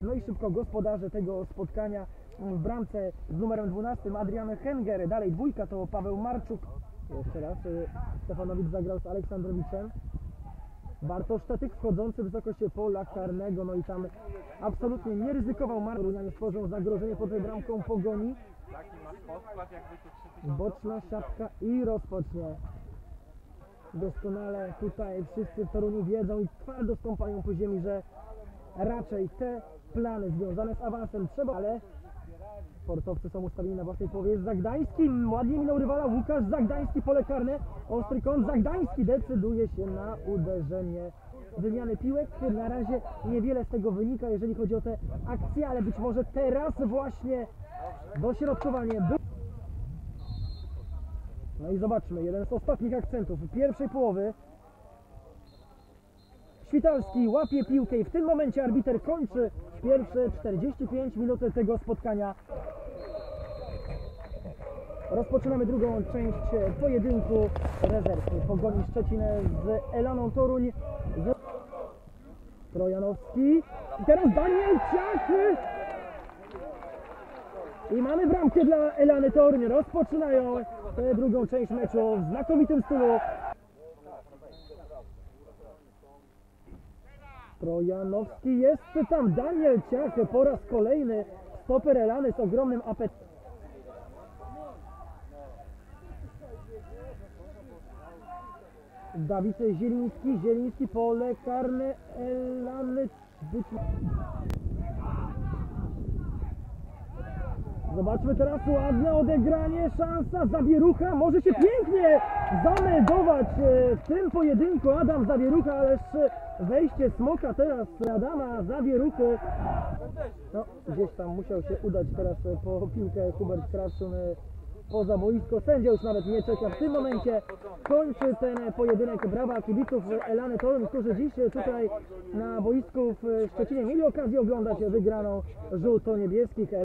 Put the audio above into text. No i szybko gospodarze tego spotkania w bramce z numerem 12 Adrian Hengery, dalej dwójka to Paweł Marczuk, jeszcze raz Stefanowicz zagrał z Aleksandrowiczem, Bartosz Statyk wchodzący w wysokość pola karnego, no i tam absolutnie nie ryzykował Marczuk, tworzą zagrożenie pod bramką Pogoni, boczna siatka i rozpocznie. Doskonale tutaj wszyscy w Toruniu wiedzą i twardo stąpają po ziemi, że raczej te plany związane z awansem trzeba, ale sportowcy są ustawieni na własnej połowie. Jest Zagdański, ładnie minął rywala Łukasz Zagdański, pole karne, ostry kąt, Zagdański decyduje się na uderzenie wymiany piłek. Na razie niewiele z tego wynika, jeżeli chodzi o te akcje, ale być może teraz właśnie dośrodkowanie. No i zobaczmy, jeden z ostatnich akcentów pierwszej połowy. Świtalski łapie piłkę i w tym momencie arbiter kończy pierwsze 45 minut tego spotkania. Rozpoczynamy drugą część pojedynku rezerwy Pogoni Szczecin z Elaną Toruń. Trojanowski i teraz Daniel Ciachy! I mamy bramkę dla Elany Toruń. Rozpoczynają tę drugą część meczu w znakomitym stylu. Trojanowski jest tam, Daniel Ciachy po raz kolejny, stoper Elany z ogromnym apetytem. Dawid Zieliński, pole karne Elany. Zobaczmy teraz ładne odegranie, szansa, Zawierucha może się pięknie zameldować w tym pojedynku Adam Zawierucha, ależ wejście smoka teraz Adama Zawieruchy. No, gdzieś tam musiał się udać teraz po piłkę Hubert Krasun poza boisko, sędzia już nawet nie czeka. W tym momencie kończy ten pojedynek. Brawa kibiców Elany Toruń, którzy dziś tutaj na boisku w Szczecinie mieli okazję oglądać wygraną żółto-niebieskich.